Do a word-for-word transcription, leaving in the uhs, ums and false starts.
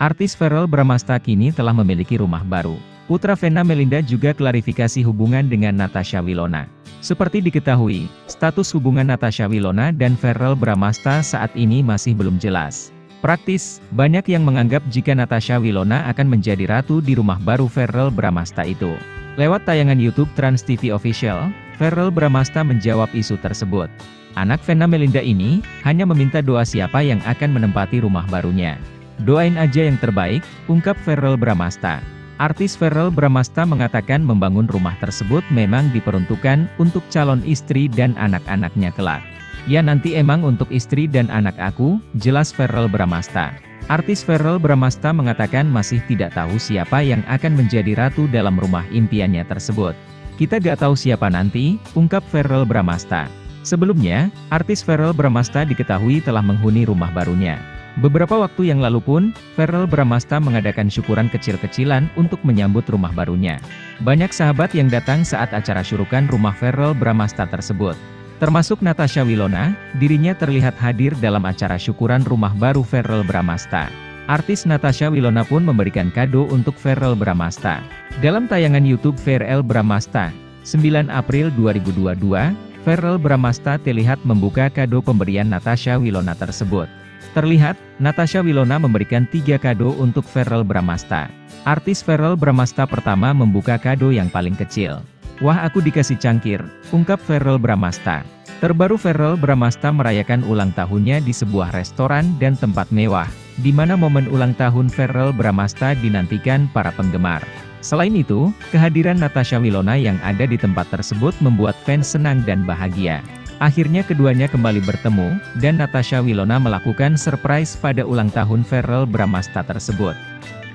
Artis Verrel Bramasta kini telah memiliki rumah baru. Putra Vena Melinda juga klarifikasi hubungan dengan Natasha Wilona. Seperti diketahui, status hubungan Natasha Wilona dan Verrel Bramasta saat ini masih belum jelas. Praktis, banyak yang menganggap jika Natasha Wilona akan menjadi ratu di rumah baru Verrel Bramasta itu. Lewat tayangan YouTube TransTV Official, Verrel Bramasta menjawab isu tersebut. Anak Vena Melinda ini hanya meminta doa siapa yang akan menempati rumah barunya. Doain aja yang terbaik, ungkap Verrel Bramasta. Artis Verrel Bramasta mengatakan membangun rumah tersebut memang diperuntukkan untuk calon istri dan anak-anaknya kelak. Ya nanti emang untuk istri dan anak aku, jelas Verrel Bramasta. Artis Verrel Bramasta mengatakan masih tidak tahu siapa yang akan menjadi ratu dalam rumah impiannya tersebut. Kita gak tahu siapa nanti, ungkap Verrel Bramasta. Sebelumnya, artis Verrel Bramasta diketahui telah menghuni rumah barunya. Beberapa waktu yang lalu pun, Verrel Bramasta mengadakan syukuran kecil-kecilan untuk menyambut rumah barunya. Banyak sahabat yang datang saat acara syukuran rumah Verrel Bramasta tersebut. Termasuk Natasha Wilona, dirinya terlihat hadir dalam acara syukuran rumah baru Verrel Bramasta. Artis Natasha Wilona pun memberikan kado untuk Verrel Bramasta. Dalam tayangan YouTube Verrel Bramasta, sembilan April dua ribu dua puluh dua, Verrel Bramasta terlihat membuka kado pemberian Natasha Wilona tersebut. Terlihat, Natasha Wilona memberikan tiga kado untuk Verrel Bramasta. Artis Verrel Bramasta pertama membuka kado yang paling kecil. Wah aku dikasih cangkir, ungkap Verrel Bramasta. Terbaru Verrel Bramasta merayakan ulang tahunnya di sebuah restoran dan tempat mewah, di mana momen ulang tahun Verrel Bramasta dinantikan para penggemar. Selain itu, kehadiran Natasha Wilona yang ada di tempat tersebut membuat fans senang dan bahagia. Akhirnya keduanya kembali bertemu, dan Natasha Wilona melakukan surprise pada ulang tahun Verrel Bramasta tersebut.